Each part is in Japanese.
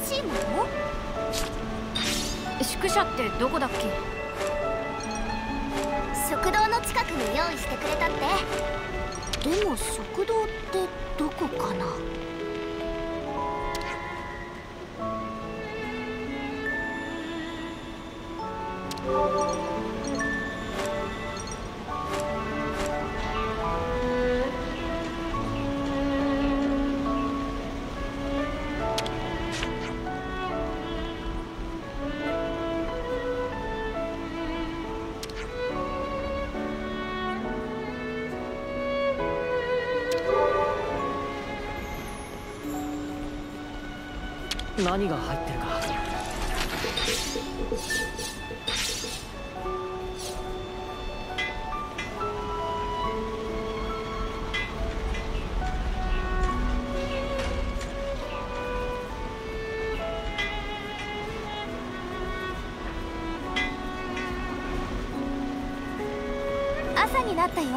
新しいもの？宿舎ってどこだっけ？食堂の近くに用意してくれたって。でも食堂ってどこかな？何が入ってるか。朝になったよ。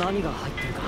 何が入ってるか。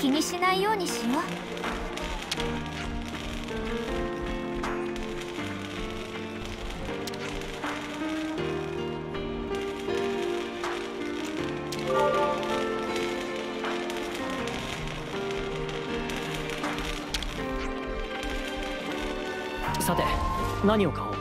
気にしないようにしよう。さて、何を買おう。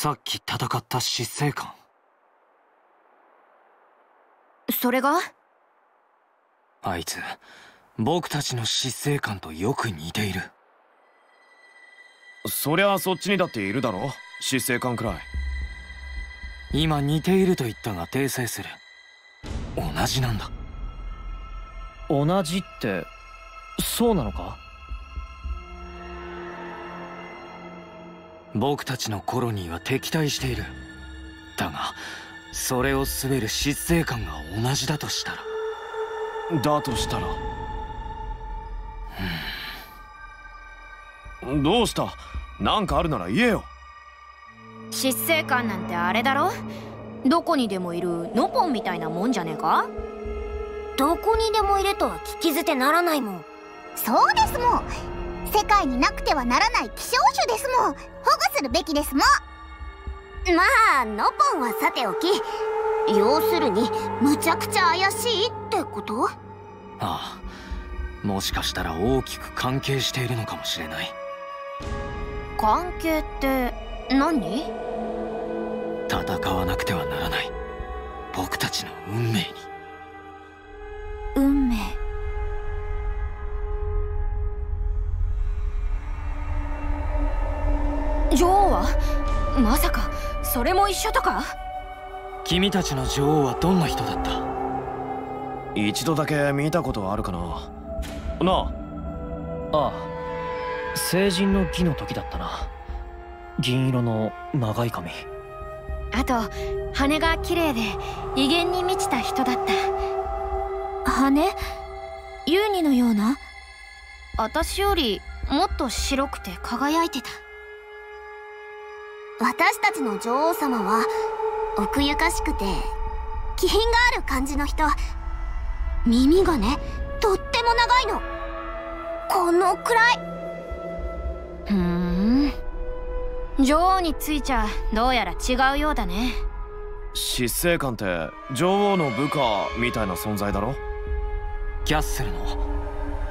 さっき戦った死生観、それがあいつ僕たちの死生観とよく似ている。そりゃそっちにだっているだろ、死生観くらい。今似ていると言ったが訂正する、同じなんだ。同じってそうなのか？僕たちのコロニーは敵対している。だがそれを滑る死生観が同じだとしたら、どうした？なんかあるなら言えよ。死生観なんてあれだろ、どこにでもいるノポンみたいなもんじゃねえか。どこにでもいるとは聞き捨てならないもん。そうですもん、世界になくてはならない希少種ですもん、保護するべきですもん。まあノポンはさておき、要するにむちゃくちゃ怪しいってこと？ああ、もしかしたら大きく関係しているのかもしれない。関係って何？戦わなくてはならない僕たちの運命に。運命？女王はまさかそれも一緒とか？君たちの女王はどんな人だった？一度だけ見たことあるかな。なあ。ああ、成人の儀の時だったな。銀色の長い髪、あと羽が綺麗で威厳に満ちた人だった。羽？ユーニのような？私よりもっと白くて輝いてた。私たちの女王様は奥ゆかしくて気品がある感じの人。耳がね、とっても長いの、このくらい。ふん、女王についちゃどうやら違うようだね。死生観って女王の部下みたいな存在だろ？キャッスルの、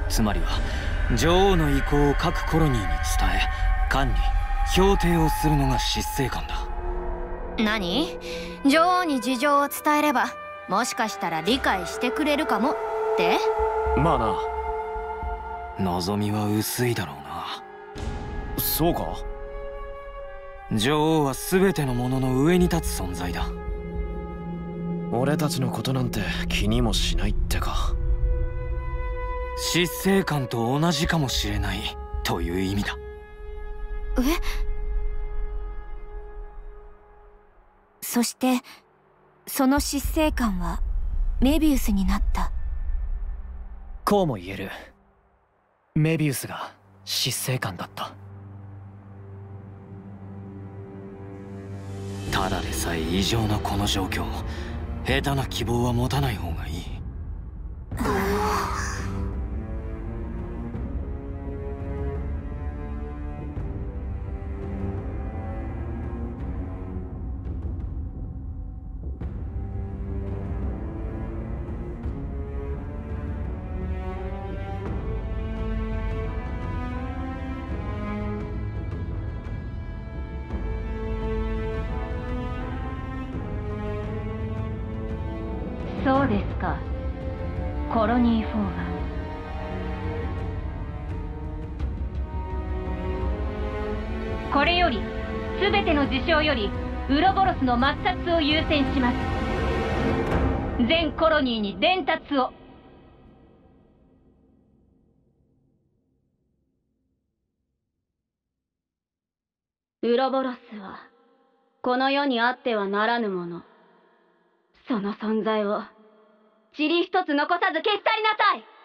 つまりは女王の意向を各コロニーに伝え管理評定をするのが死生観だ。何？女王に事情を伝えればもしかしたら理解してくれるかもって？まあな、望みは薄いだろうな。そうか？女王は全てのものの上に立つ存在だ。俺たちのことなんて気にもしないってか。死生観と同じかもしれないという意味だ。え？そしてその死生観はメビウスになった。こうも言える、メビウスが死生観だった。ただでさえ異常なこの状況、下手な希望は持たない方がいい。そうですか、コロニー4は。これより全ての事象よりウロボロスの抹殺を優先します。全コロニーに伝達を。ウロボロスはこの世にあってはならぬもの。その存在を塵一つ残さず消し去りなさい。